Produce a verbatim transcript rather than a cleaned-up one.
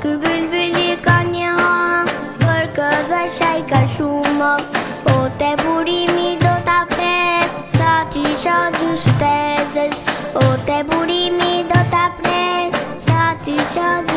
Că bulbulica nea, vărcă vășai ca șumă. O te burimi do tapet, sa ti sa dus tezes. O te burimi do tapet, sa ti sa dus tezes.